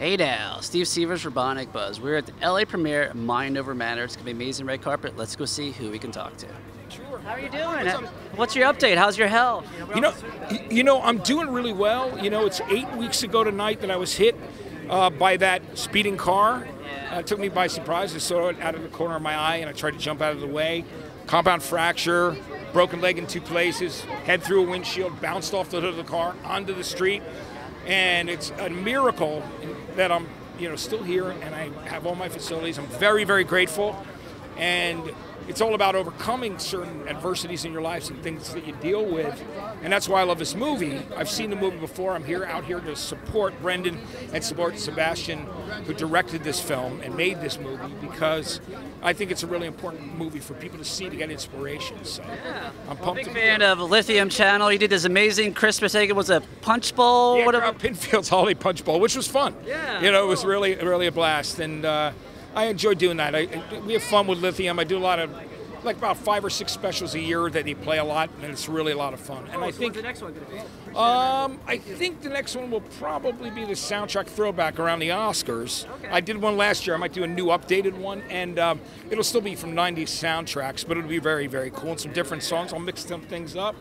Hey now, Steve Sievers for Bionic Buzz. We're at the LA premiere, Mind Over Matter. It's going to be amazing red carpet. Let's go see who we can talk to. How are you doing? What's your update? How's your health? You know, I'm doing really well. You know, it's 8 weeks ago tonight that I was hit by that speeding car. It took me by surprise. I saw it out of the corner of my eye, and I tried to jump out of the way. Compound fracture, broken leg in 2 places, head through a windshield, bounced off the hood of the car, onto the street. And it's a miracle that I'm, you know, still here and I have all my facilities. I'm very, very grateful. And it's all about overcoming certain adversities in your lives and things that you deal with. And that's why I love this movie. I've seen the movie before. I'm here out here to support Brendan and support Sebastian, who directed this film and made this movie, because I think it's a really important movie for people to see, to get inspiration. So yeah. I'm pumped. I'm a big fan of Lithium Channel. You did this amazing Christmas egg. It was a punch bowl. Yeah, whatever. Pinfield's Holly Punch Bowl, which was fun. Yeah, you know, cool. It was really, really a blast. And I enjoy doing that. We have fun with Lithium. I do a lot of, like, about 5 or 6 specials a year that they play a lot, and it's really a lot of fun. And I think the next one going to be? I think the next one will probably be the soundtrack throwback around the Oscars. Okay. I did one last year. I might do a new updated one, and it'll still be from 90s soundtracks, but it'll be very, very cool, and some different songs. I'll mix some things up.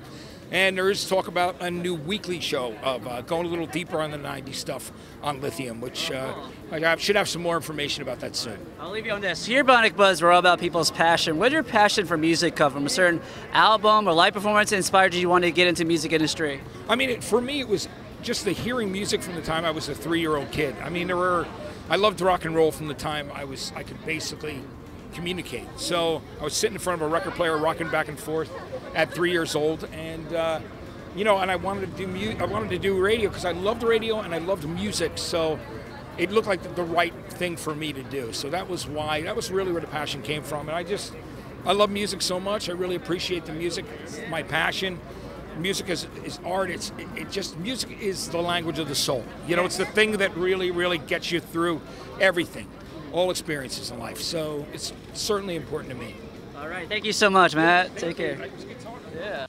And there is talk about a new weekly show of going a little deeper on the 90s stuff on Lithium, which I should have some more information about that soon. I'll leave you on this. Here, Bionic Buzz, we're all about people's passion. Where did your passion for music come from? A certain album or live performance that inspired you want to get into music industry? I mean, for me, it was just the hearing music from the time I was a 3-year-old kid. I mean, I loved rock and roll from the time I could basically communicate. So I was sitting in front of a record player rocking back and forth at 3 years old, and you know, and I wanted to do radio because I loved radio and I loved music, so it looked like the right thing for me to do. So that was why, that was really where the passion came from. And I love music so much. I really appreciate the music. It's my passion. Music is art. Music is the language of the soul. You know, it's the thing that really, really gets you through everything, all experiences in life. So it's certainly important to me. All right. Thank you so much, Matt. Take care. Yeah.